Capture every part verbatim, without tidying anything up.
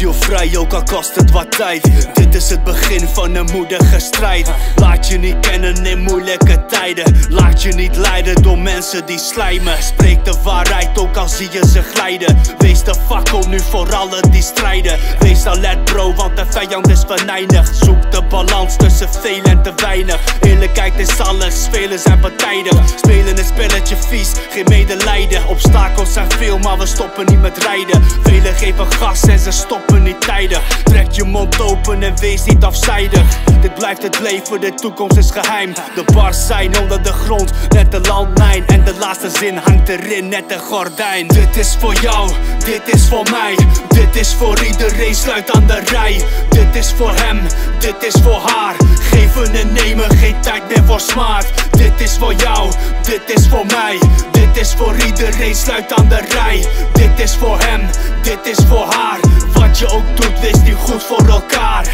ziel vrij, ook al kost het wat tijd. Dit is het begin van een moedige strijd. Laat je niet kennen in moeilijke tijden. Laat je niet leiden door mensen die slijmen. Spreek de waarheid, ook al zie je ze glijden. Wees de fakkel nu voor allen die strijden. Wees alert bro, want de vijand is venijnig. Zoek de balans tussen veel en te weinig. Eerlijkheid is alles, velen zijn partijdig. Spelen een spelletje vies, geen medelijden. Obstakels zijn veel, maar we stoppen niet met rijden. Velen geven gas en ze stoppen niet tijden. Trek je mond open en wees niet afzijdig. Dit blijft het leven, de toekomst is geheim. De bars zijn onder de grond, net de landlijn. En de laatste zin hangt erin, net een gordijn. Dit is voor jou, dit is voor mij. Dit is voor iedereen, sluit aan de rij. Dit is voor hem, dit is voor haar. Geven en nemen, geen tijd meer voor smaad. Dit is voor jou, dit is voor mij. Dit is voor iedereen, sluit aan de rij. Dit is voor hem, dit is voor haar. Wat je ook doet, wees nu goed voor elkaar.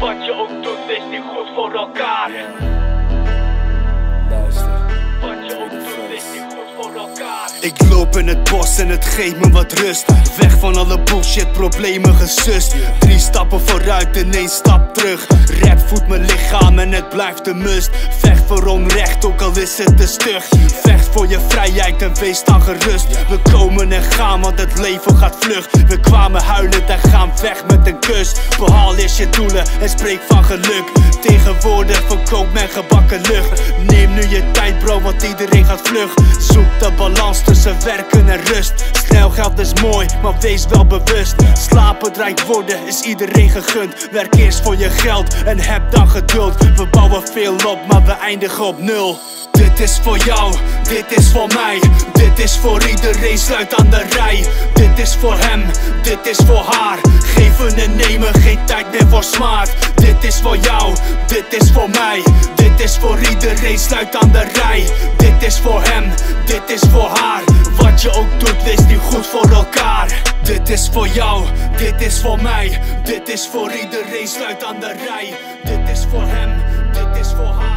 Wat je ook doet, wees nu goed voor elkaar. Luister. Wat je ook doet, wees nu goed voor elkaar. Ik loop in het bos en het geeft me wat rust. Weg van alle bullshit, problemen gesust. Drie stappen vooruit en één stap terug. Rap voedt mijn lichaam en het blijft de must. Vecht voor onrecht, ook al is het te stug. Vecht voor je vrijheid en wees dan gerust. We komen en gaan, want het leven gaat vlug. We kwamen huilend en gaan weg met een kus. Behaal eerst je doelen en spreek van geluk. Tegenwoordig verkoopt men gebakken lucht. Neem nu je tijd bro, want iedereen gaat vlug. Zoek de balans tussen werken en rust. Snel geld is mooi, maar wees wel bewust. Slapen, rijk worden is iedereen gegund. Werk eerst voor je geld en heb dan geduld. We bouwen veel op, maar we eindigen op nul. Dit is voor jou, dit is voor mij. Dit is voor iedereen, sluit aan de rij. Dit is voor hem, dit is voor haar. Geven en nemen, geen tijd meer voor smaad. Dit is voor jou, dit is voor mij. Dit is voor iedereen, sluit aan de rij. Dit is voor hem, dit is voor haar. Wat je ook doet, wees nu goed voor elkaar. Dit is voor jou, dit is voor mij. Dit is voor iedereen, sluit aan de rij. Dit is voor hem, dit is voor haar.